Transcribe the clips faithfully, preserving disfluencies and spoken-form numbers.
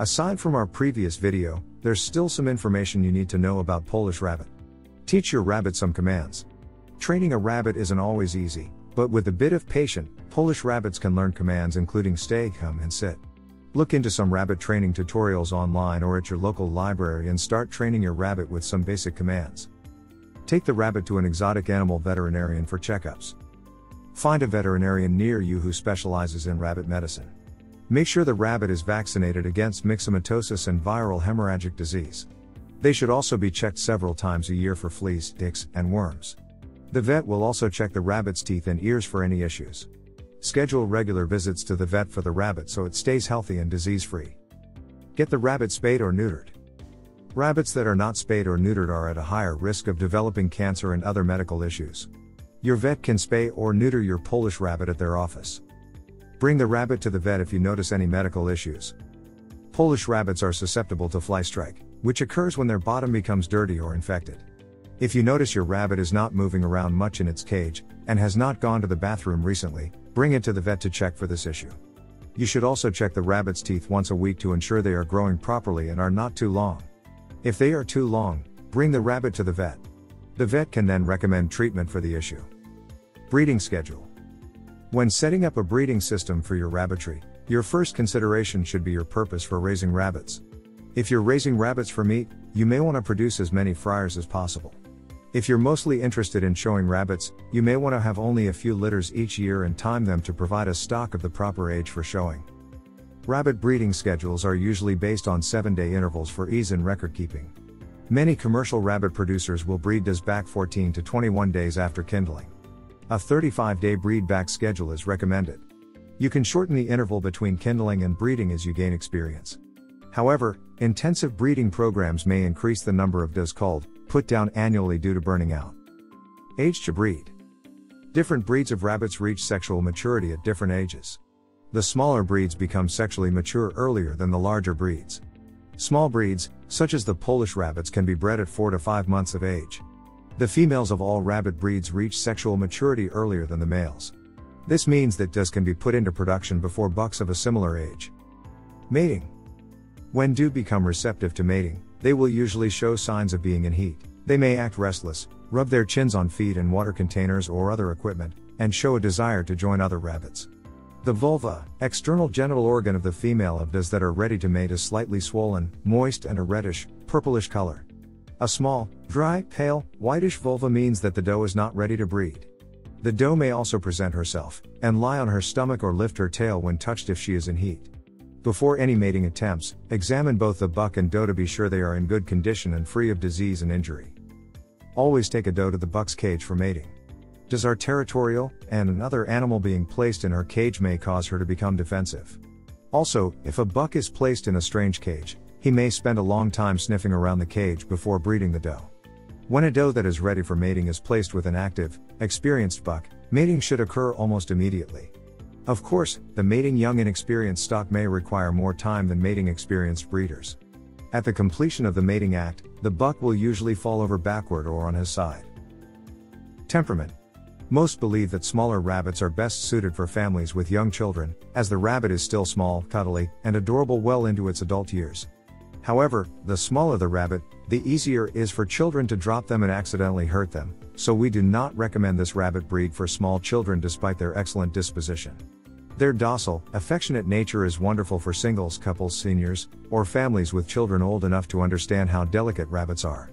Aside from our previous video, there's still some information you need to know about Polish Rabbit. Teach your rabbit some commands. Training a rabbit isn't always easy, but with a bit of patience, Polish rabbits can learn commands including stay, come and sit. Look into some rabbit training tutorials online or at your local library and start training your rabbit with some basic commands. Take the rabbit to an exotic animal veterinarian for checkups. Find a veterinarian near you who specializes in rabbit medicine. Make sure the rabbit is vaccinated against myxomatosis and viral haemorrhagic disease. They should also be checked several times a year for fleas, ticks, and worms. The vet will also check the rabbit's teeth and ears for any issues. Schedule regular visits to the vet for the rabbit so it stays healthy and disease-free. Get the rabbit spayed or neutered. Rabbits that are not spayed or neutered are at a higher risk of developing cancer and other medical issues. Your vet can spay or neuter your Polish rabbit at their office. Bring the rabbit to the vet if you notice any medical issues. Polish rabbits are susceptible to flystrike, which occurs when their bottom becomes dirty or infected. If you notice your rabbit is not moving around much in its cage, and has not gone to the bathroom recently, bring it to the vet to check for this issue. You should also check the rabbit's teeth once a week to ensure they are growing properly and are not too long. If they are too long, bring the rabbit to the vet. The vet can then recommend treatment for the issue. Breeding schedule. When setting up a breeding system for your rabbitry, your first consideration should be your purpose for raising rabbits. If you're raising rabbits for meat, you may want to produce as many fryers as possible. If you're mostly interested in showing rabbits, you may want to have only a few litters each year and time them to provide a stock of the proper age for showing. Rabbit breeding schedules are usually based on seven-day intervals for ease in record-keeping. Many commercial rabbit producers will breed does back fourteen to twenty-one days after kindling. A thirty-five day breed back schedule is recommended. You can shorten the interval between kindling and breeding as you gain experience. However, intensive breeding programs may increase the number of does called, put down annually due to burning out. Age to breed. Different breeds of rabbits reach sexual maturity at different ages. The smaller breeds become sexually mature earlier than the larger breeds. Small breeds, such as the Polish rabbits, can be bred at four to five months of age. The females of all rabbit breeds reach sexual maturity earlier than the males. This means that does can be put into production before bucks of a similar age. Mating. When do become receptive to mating, they will usually show signs of being in heat. They may act restless, rub their chins on feed and water containers or other equipment, and show a desire to join other rabbits. The vulva, external genital organ of the female of does that are ready to mate, is slightly swollen, moist and a reddish, purplish color. A small, dry, pale, whitish vulva means that the doe is not ready to breed. The doe may also present herself, and lie on her stomach or lift her tail when touched if she is in heat. Before any mating attempts, examine both the buck and doe to be sure they are in good condition and free of disease and injury. Always take a doe to the buck's cage for mating. Does are territorial, and another animal being placed in her cage may cause her to become defensive. Also, if a buck is placed in a strange cage, he may spend a long time sniffing around the cage before breeding the doe. When a doe that is ready for mating is placed with an active, experienced buck, mating should occur almost immediately. Of course, the mating young inexperienced stock may require more time than mating experienced breeders. At the completion of the mating act, the buck will usually fall over backward or on his side. Temperament. Most believe that smaller rabbits are best suited for families with young children, as the rabbit is still small, cuddly, and adorable well into its adult years. However, the smaller the rabbit, the easier it is for children to drop them and accidentally hurt them, so we do not recommend this rabbit breed for small children despite their excellent disposition. Their docile, affectionate nature is wonderful for singles, couples, seniors, or families with children old enough to understand how delicate rabbits are.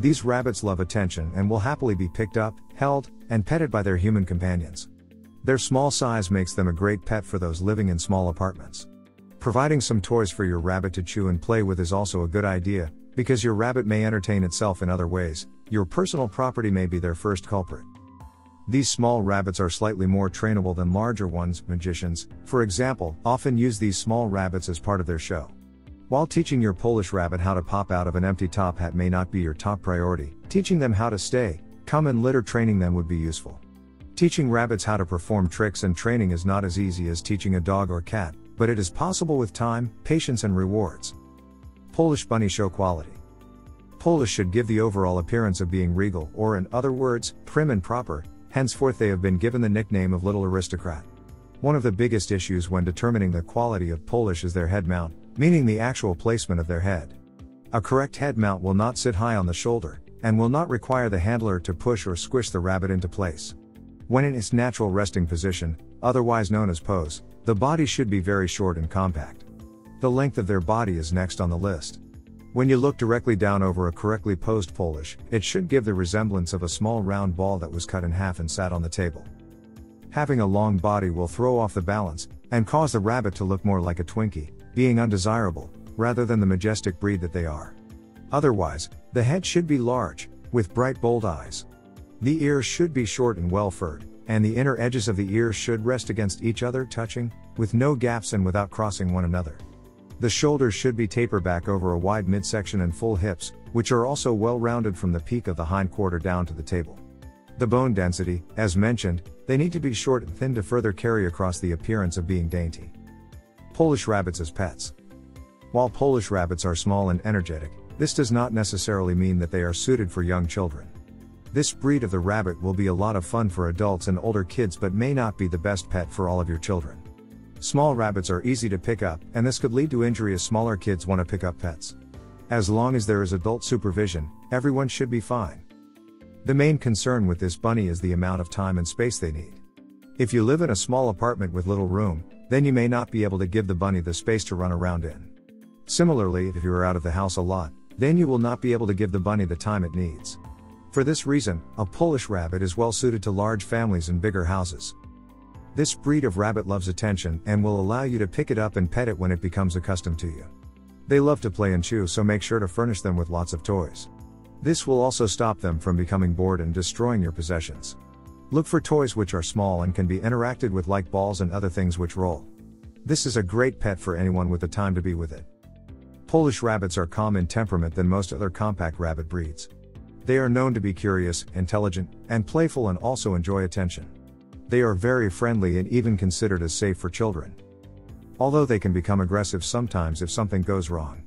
These rabbits love attention and will happily be picked up, held, and petted by their human companions. Their small size makes them a great pet for those living in small apartments. Providing some toys for your rabbit to chew and play with is also a good idea, because your rabbit may entertain itself in other ways. Your personal property may be their first culprit. These small rabbits are slightly more trainable than larger ones. Magicians, for example, often use these small rabbits as part of their show. While teaching your Polish rabbit how to pop out of an empty top hat may not be your top priority, teaching them how to stay, come and litter training them would be useful. Teaching rabbits how to perform tricks and training is not as easy as teaching a dog or cat, but it is possible with time, patience and rewards. Polish bunny show quality. Polish should give the overall appearance of being regal, or in other words, prim and proper. Henceforth they have been given the nickname of little aristocrat. One of the biggest issues when determining the quality of Polish is their head mount, meaning the actual placement of their head. A correct head mount will not sit high on the shoulder, and will not require the handler to push or squish the rabbit into place. When in its natural resting position, otherwise known as pose, the body should be very short and compact. The length of their body is next on the list. When you look directly down over a correctly posed Polish, it should give the resemblance of a small round ball that was cut in half and sat on the table. Having a long body will throw off the balance, and cause the rabbit to look more like a Twinkie, being undesirable, rather than the majestic breed that they are. Otherwise, the head should be large, with bright bold eyes. The ears should be short and well furred, and the inner edges of the ears should rest against each other, touching, with no gaps and without crossing one another. The shoulders should be taper back over a wide midsection and full hips, which are also well rounded from the peak of the hindquarter down to the table. The bone density, as mentioned, they need to be short and thin to further carry across the appearance of being dainty. Polish rabbits as pets. While Polish rabbits are small and energetic, this does not necessarily mean that they are suited for young children. This breed of the rabbit will be a lot of fun for adults and older kids, but may not be the best pet for all of your children. Small rabbits are easy to pick up, and this could lead to injury as smaller kids want to pick up pets. As long as there is adult supervision, everyone should be fine. The main concern with this bunny is the amount of time and space they need. If you live in a small apartment with little room, then you may not be able to give the bunny the space to run around in. Similarly, if you are out of the house a lot, then you will not be able to give the bunny the time it needs. For this reason, a Polish rabbit is well suited to large families and bigger houses. This breed of rabbit loves attention and will allow you to pick it up and pet it when it becomes accustomed to you. They love to play and chew, so make sure to furnish them with lots of toys. This will also stop them from becoming bored and destroying your possessions. Look for toys which are small and can be interacted with, like balls and other things which roll. This is a great pet for anyone with the time to be with it. Polish rabbits are calm in temperament than most other compact rabbit breeds. They are known to be curious, intelligent, and playful, and also enjoy attention. They are very friendly and even considered as safe for children. Although they can become aggressive sometimes if something goes wrong.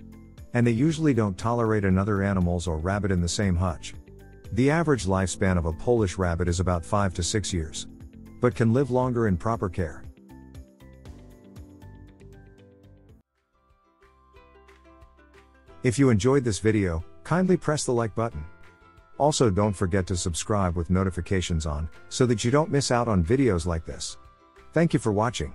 And they usually don't tolerate another animals or rabbit in the same hutch. The average lifespan of a Polish rabbit is about five to six years, but can live longer in proper care. If you enjoyed this video, kindly press the like button. Also, don't forget to subscribe with notifications on, so that you don't miss out on videos like this. Thank you for watching.